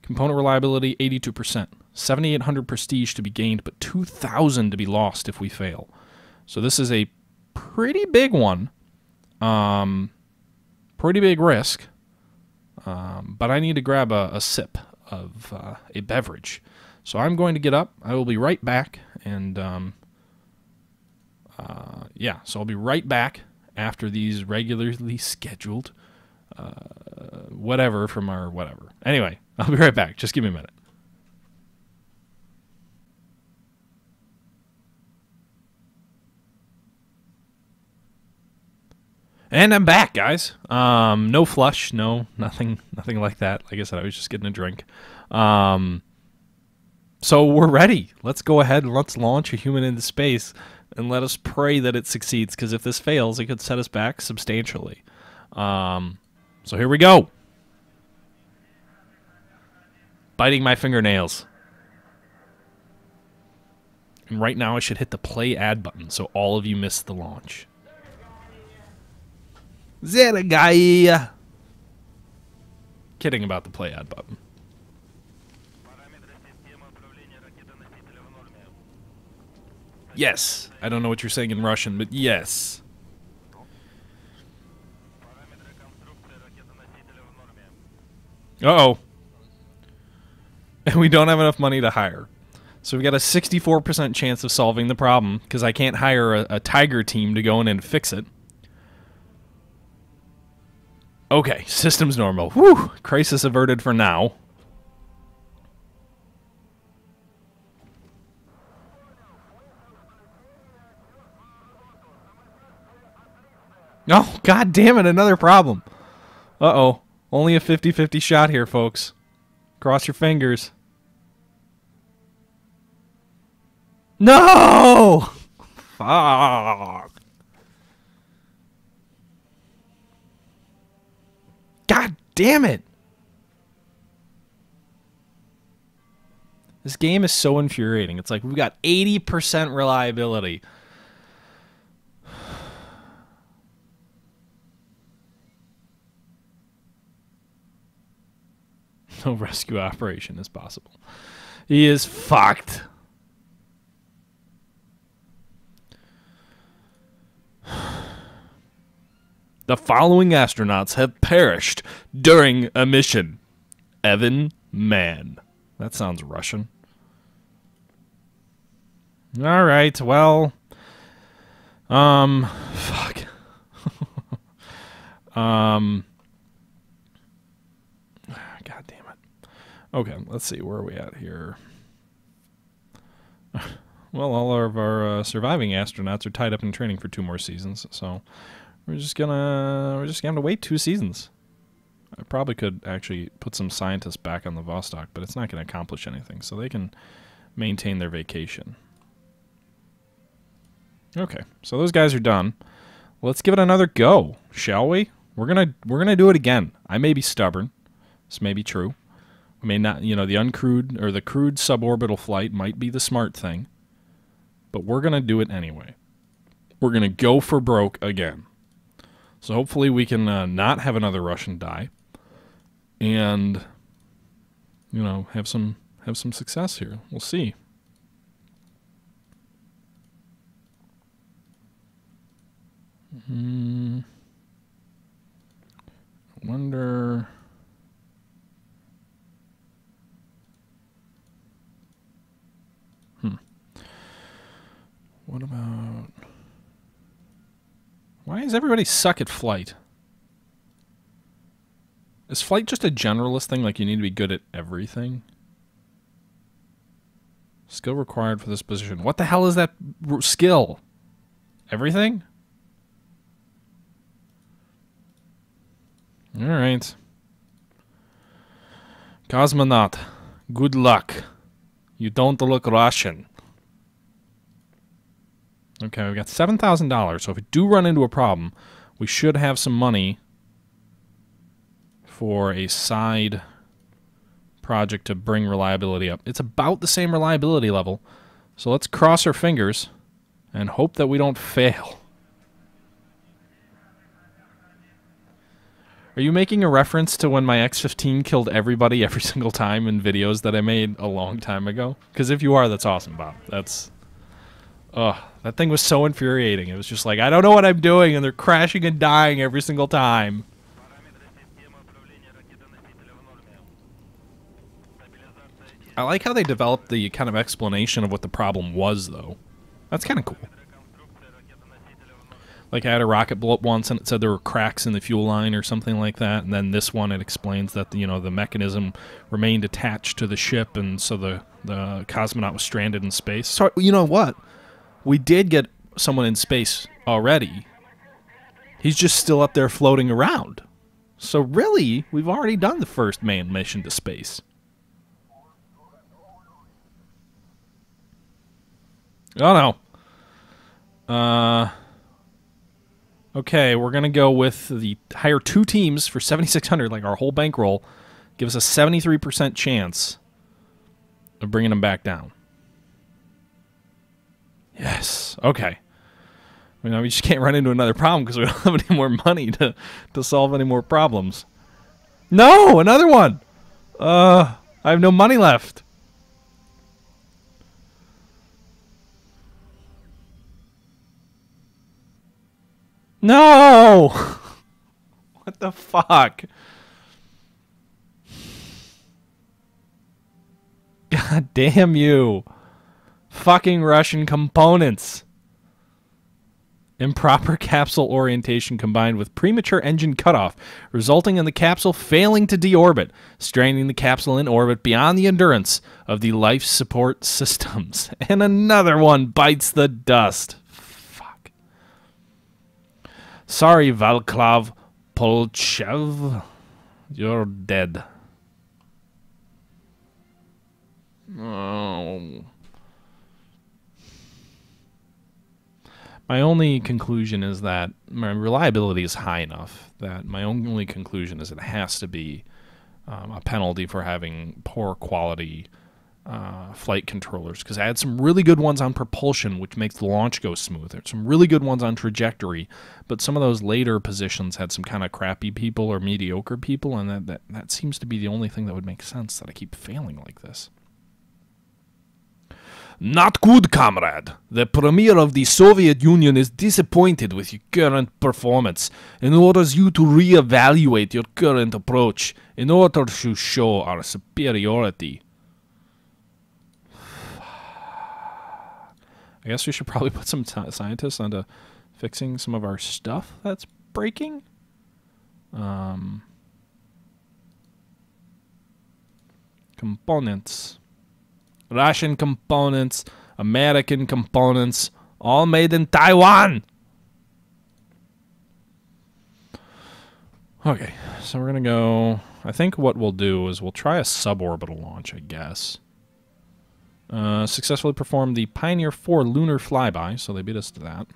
Component reliability, eighty-two percent. seventy-eight hundred prestige to be gained, but two thousand to be lost if we fail. So this is a pretty big one. Um, pretty big risk. Um, but I need to grab a, a sip of uh, a beverage. So I'm going to get up. I will be right back. And, um, uh, yeah, so I'll be right back after these regularly scheduled uh, whatever from our whatever. Anyway, I'll be right back. Just give me a minute. And I'm back, guys. Um, no flush, no nothing, nothing like that. Like I said, I was just getting a drink. Um, so we're ready. Let's go ahead and let's launch a human into space, and let us pray that it succeeds. Because if this fails, it could set us back substantially. Um, so here we go. Biting my fingernails. And right now, I should hit the play ad button so all of you missed the launch. Zergai. Kidding about the play ad button. Yes. I don't know what you're saying in Russian, but yes. Uh-oh. And we don't have enough money to hire. So we've got a sixty-four percent chance of solving the problem, because I can't hire a, a tiger team to go in and fix it. Okay, systems normal. Whew, crisis averted for now. Oh, god damn it, another problem. Uh-oh. Only a fifty fifty shot here, folks. Cross your fingers. No! Fuck. God damn it! This game is so infuriating. It's like we've got eighty percent reliability. No rescue operation is possible. He is fucked. The following astronauts have perished during a mission. Evan Mann. That sounds Russian. All right, well, um, fuck. um, God damn it. Okay, let's see, where are we at here? Well, all of our uh, surviving astronauts are tied up in training for two more seasons, so we're just gonna we're just gonna wait two seasons. I probably could actually put some scientists back on the Vostok, but it's not gonna accomplish anything, so they can maintain their vacation. Okay, so those guys are done. Let's give it another go, shall we? We're gonna we're gonna do it again. I may be stubborn. This may be true. We may not, you know, the uncrewed or the crewed suborbital flight might be the smart thing, but we're gonna do it anyway. We're gonna go for broke again. So hopefully we can uh, not have another Russian die, and you know, have some have some success here. We'll see. Hmm. I wonder. Hmm. What about? Why does everybody suck at flight? Is flight just a generalist thing, like you need to be good at everything? Skill required for this position. What the hell is that skill? Everything? Alright. Cosmonaut, good luck. You don't look Russian. Okay, we've got seven thousand dollars, so if we do run into a problem, we should have some money for a side project to bring reliability up. It's about the same reliability level, so let's cross our fingers and hope that we don't fail. Are you making a reference to when my X fifteen killed everybody every single time in videos that I made a long time ago? Because if you are, that's awesome, Bob. That's... Ugh, that thing was so infuriating. It was just like, I don't know what I'm doing, and they're crashing and dying every single time. I like how they developed the kind of explanation of what the problem was, though. That's kind of cool. Like, I had a rocket blow up once, and it said there were cracks in the fuel line or something like that, and then this one, it explains that, you know, the mechanism remained attached to the ship, and so the, the cosmonaut was stranded in space. So, you know what? We did get someone in space already. He's just still up there floating around. So really, we've already done the first manned mission to space. Oh no. Uh, okay, we're going to go with the hire two teams for seventy-six hundred, like our whole bankroll. Give us a seventy-three percent chance of bringing them back down. Yes, okay. You know, we just can't run into another problem because we don't have any more money to, to solve any more problems. No, another one! Uh, I have no money left. No! What the fuck? God damn you. Fucking Russian components. Improper capsule orientation combined with premature engine cutoff, resulting in the capsule failing to deorbit, straining the capsule in orbit beyond the endurance of the life support systems. And another one bites the dust. Fuck. Sorry, Valklav Polchev. You're dead. Oh... My only conclusion is that my reliability is high enough that my only conclusion is it has to be um, a penalty for having poor quality uh, flight controllers, because I had some really good ones on propulsion, which makes the launch go smoother. Some really good ones on trajectory, but some of those later positions had some kind of crappy people or mediocre people, and that, that, that seems to be the only thing that would make sense that I keep failing like this. Not good, comrade. The Premier of the Soviet Union is disappointed with your current performance and orders you to re-evaluate your current approach in order to show our superiority. I guess we should probably put some scientists onto fixing some of our stuff that's breaking. Um, components. Russian components, American components, all made in Taiwan. Okay, so we're going to go... I think what we'll do is we'll try a suborbital launch, I guess. Uh, successfully performed the Pioneer four lunar flyby, so they beat us to that.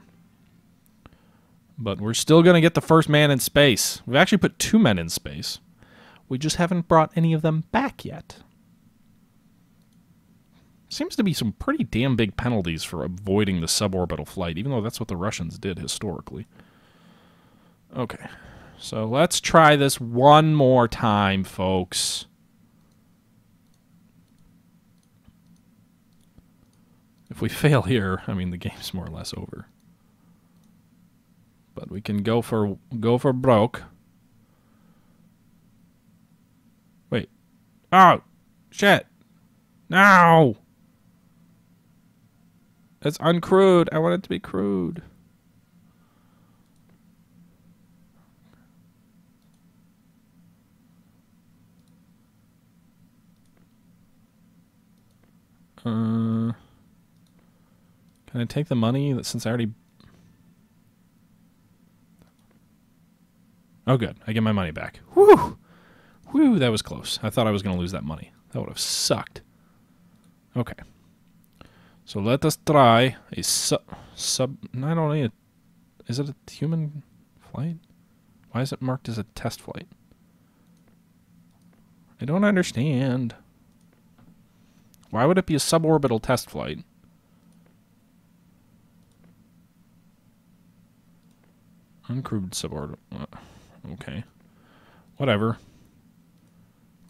But we're still going to get the first man in space. We've actually put two men in space. We just haven't brought any of them back yet. Seems to be some pretty damn big penalties for avoiding the suborbital flight, even though that's what the Russians did historically. Okay, so let's try this one more time, folks. If we fail here, I mean, the game's more or less over. But we can go for go for broke. Wait. Oh, shit. No! It's uncrewed. I want it to be crewed. Uh, can I take the money that since I already... Oh, good. I get my money back. Whew! Whew, that was close. I thought I was going to lose that money. That would have sucked. Okay. So let us try a sub... sub I don't need a... Is it a human flight? Why is it marked as a test flight? I don't understand. Why would it be a suborbital test flight? Uncrewed suborbital... Okay. Whatever.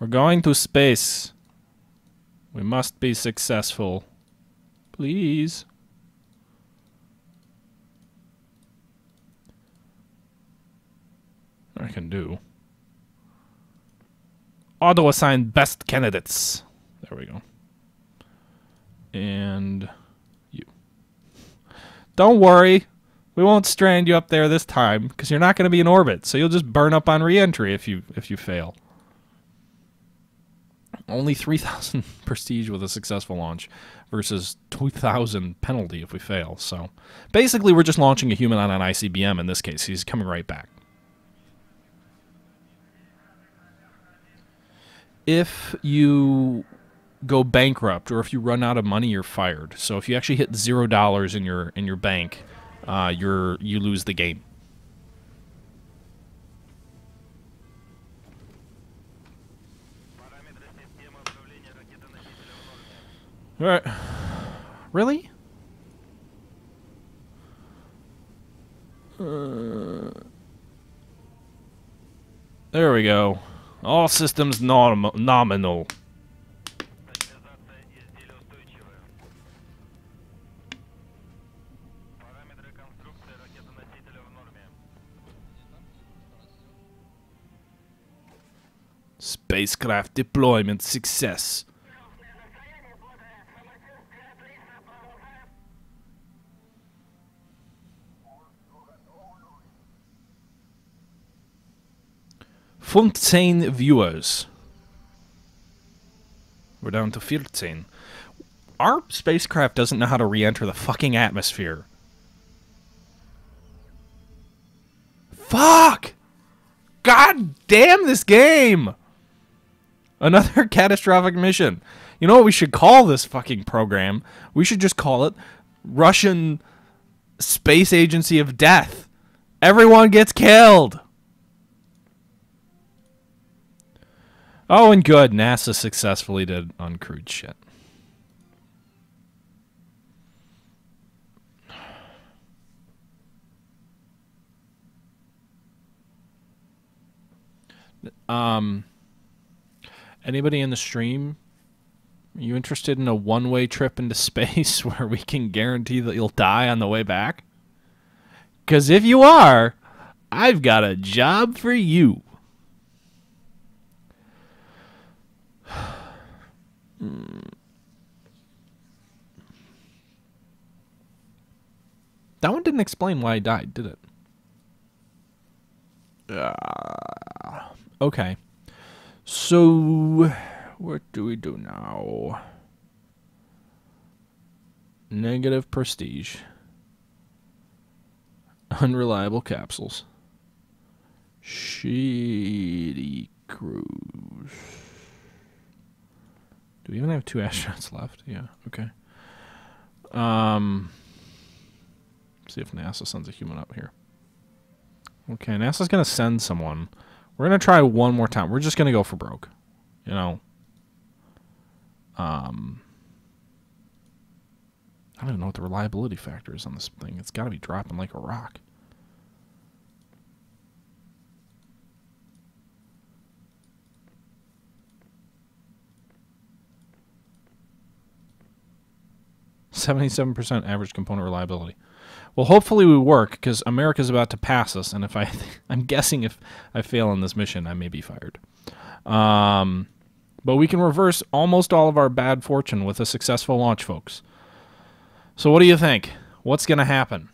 We're going to space. We must be successful. Please. I can do. Auto-assign best candidates. There we go. And you. Don't worry. We won't strand you up there this time because you're not going to be in orbit. So you'll just burn up on re-entry if you if you fail. Only three thousand prestige with a successful launch versus two thousand penalty if we fail. So basically we're just launching a human on an I C B M in this case. He's coming right back. If you go bankrupt or if you run out of money, you're fired. So if you actually hit zero dollars in your in your bank, uh, you're you lose the game. All right, really? Uh, there we go. All systems nom nominal. Spacecraft deployment success. fourteen viewers. We're down to fourteen. Our spacecraft doesn't know how to re-enter the fucking atmosphere. Fuck! God damn this game! Another catastrophic mission. You know what we should call this fucking program? We should just call it Russian Space Agency of Death. Everyone gets killed! Oh, and good. NASA successfully did uncrewed shit. Um, anybody in the stream, are you interested in a one-way trip into space where we can guarantee that you'll die on the way back? Because if you are, I've got a job for you. That one didn't explain why he died, did it? Uh, okay. So, what do we do now? Negative prestige. Unreliable capsules. Shitty crews. Do we even have two astronauts left? Yeah, okay. Um, see if NASA sends a human up here. Okay, NASA's going to send someone. We're going to try one more time. We're just going to go for broke. You know? Um, I don't even know what the reliability factor is on this thing. It's got to be dropping like a rock. seventy-seven percent average component reliability. Well, hopefully we work, because America's about to pass us, and if I, I'm guessing if I fail on this mission, I may be fired. Um, but we can reverse almost all of our bad fortune with a successful launch, folks. So what do you think? What's going to happen?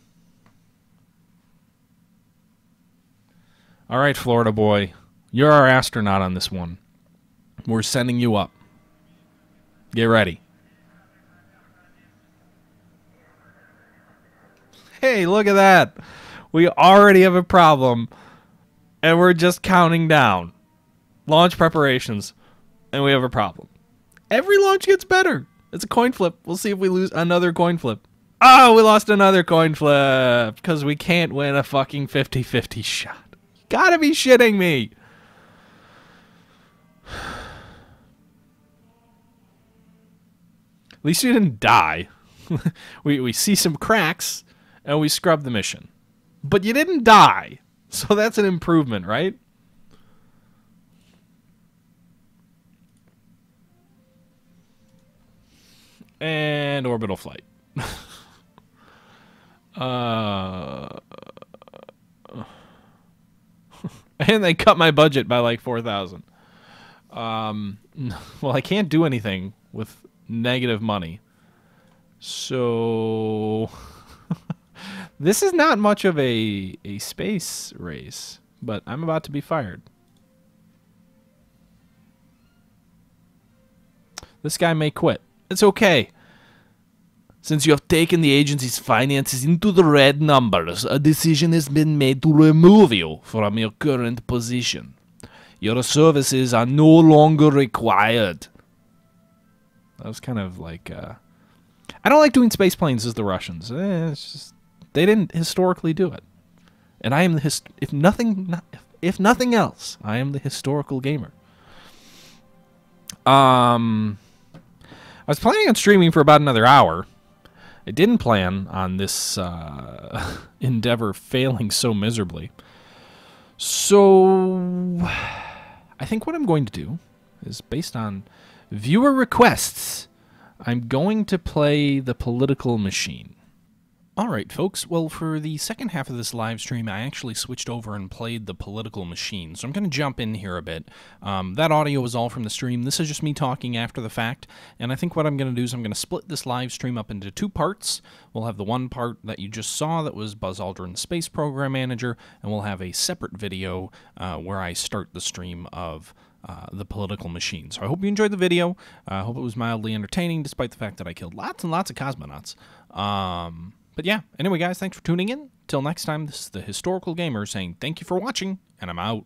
All right, Florida boy, you're our astronaut on this one. We're sending you up. Get ready. Hey, look at that. We already have a problem, and we're just counting down. Launch preparations, and we have a problem. Every launch gets better. It's a coin flip. We'll see if we lose another coin flip. Oh, we lost another coin flip because we can't win a fucking fifty fifty shot. You gotta be shitting me. At least you didn't die. we, we see some cracks. And we scrubbed the mission. But you didn't die. So that's an improvement, right? And orbital flight. uh, and they cut my budget by like four thousand. Um, well, I can't do anything with negative money. So... This is not much of a, a space race, but I'm about to be fired. This guy may quit. It's okay. Since you have taken the agency's finances into the red numbers, a decision has been made to remove you from your current position. Your services are no longer required. That was kind of like, uh... I don't like doing space planes as the Russians. Eh, it's just, they didn't historically do it. And I am the hist- if nothing, not, if nothing else, I am the historical gamer. Um, I was planning on streaming for about another hour. I didn't plan on this uh, endeavor failing so miserably. So, I think what I'm going to do is, based on viewer requests, I'm going to play The Political Machine. Alright folks, well for the second half of this live stream I actually switched over and played The Political Machine, so I'm going to jump in here a bit. Um, that audio was all from the stream, this is just me talking after the fact, and I think what I'm going to do is I'm going to split this live stream up into two parts. We'll have the one part that you just saw that was Buzz Aldrin's Space Program Manager, and we'll have a separate video uh, where I start the stream of Uh, the Political Machine. So I hope you enjoyed the video. I uh, hope it was mildly entertaining, despite the fact that I killed lots and lots of cosmonauts. Um, but yeah, anyway guys, thanks for tuning in. Till next time, this is The Historical Gamer saying thank you for watching, and I'm out.